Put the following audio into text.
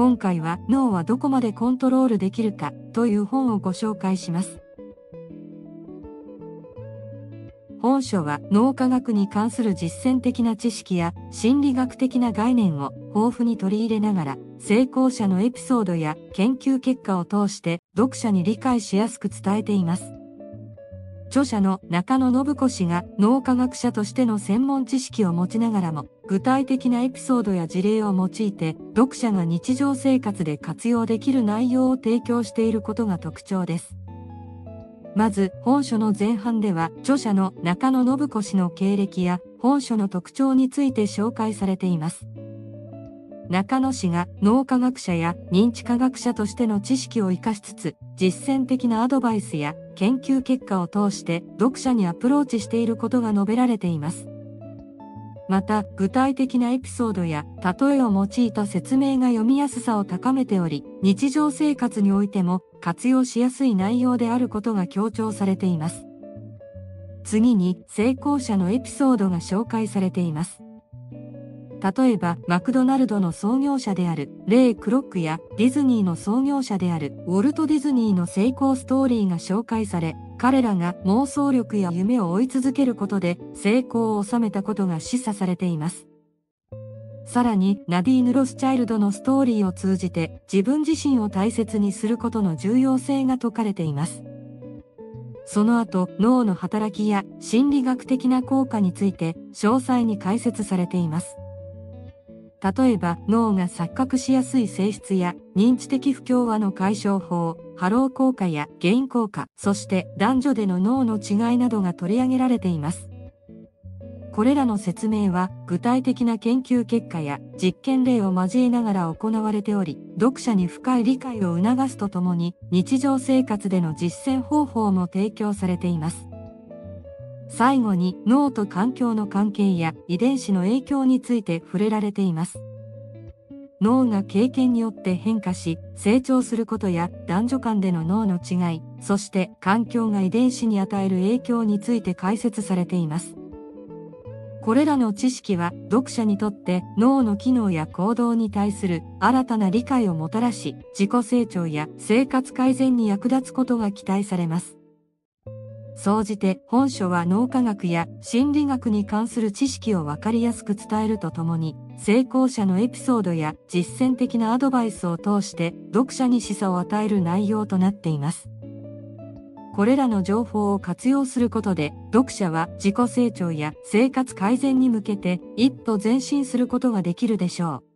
今回は脳はどこまでコントロールできるかという本をご紹介します。本書は脳科学に関する実践的な知識や心理学的な概念を豊富に取り入れながら、成功者のエピソードや研究結果を通して読者に理解しやすく伝えています。著者の中野信子氏が脳科学者としての専門知識を持ちながらも、具体的なエピソードや事例を用いて、読者が日常生活で活用できる内容を提供していることが特徴です。まず、本書の前半では、著者の中野信子氏の経歴や本書の特徴について紹介されています。中野氏が脳科学者や認知科学者としての知識を生かしつつ、実践的なアドバイスや研究結果を通して読者にアプローチしていることが述べられています。また、具体的なエピソードや例えを用いた説明が読みやすさを高めており、日常生活においても活用しやすい内容であることが強調されています。次に、成功者のエピソードが紹介されています。例えば、マクドナルドの創業者であるレイ・クロックやディズニーの創業者であるウォルト・ディズニーの成功ストーリーが紹介され、彼らが妄想力や夢を追い続けることで成功を収めたことが示唆されています。さらに、ナディーヌ・ロスチャイルドのストーリーを通じて自分自身を大切にすることの重要性が説かれています。その後、脳の働きや心理学的な効果について詳細に解説されています。例えば、脳が錯覚しやすい性質や認知的不協和の解消法、ハロー効果やゲイン効果、そして男女での脳の違いなどが取り上げられています。これらの説明は具体的な研究結果や実験例を交えながら行われており、読者に深い理解を促すとともに、日常生活での実践方法も提供されています。最後に、脳と環境の関係や遺伝子の影響について触れられています。脳が経験によって変化し、成長することや男女間での脳の違い、そして環境が遺伝子に与える影響について解説されています。これらの知識は読者にとって脳の機能や行動に対する新たな理解をもたらし、自己成長や生活改善に役立つことが期待されます。総じて本書は脳科学や心理学に関する知識をわかりやすく伝えるとともに、成功者のエピソードや実践的なアドバイスを通して読者に示唆を与える内容となっています。これらの情報を活用することで、読者は自己成長や生活改善に向けて一歩前進することができるでしょう。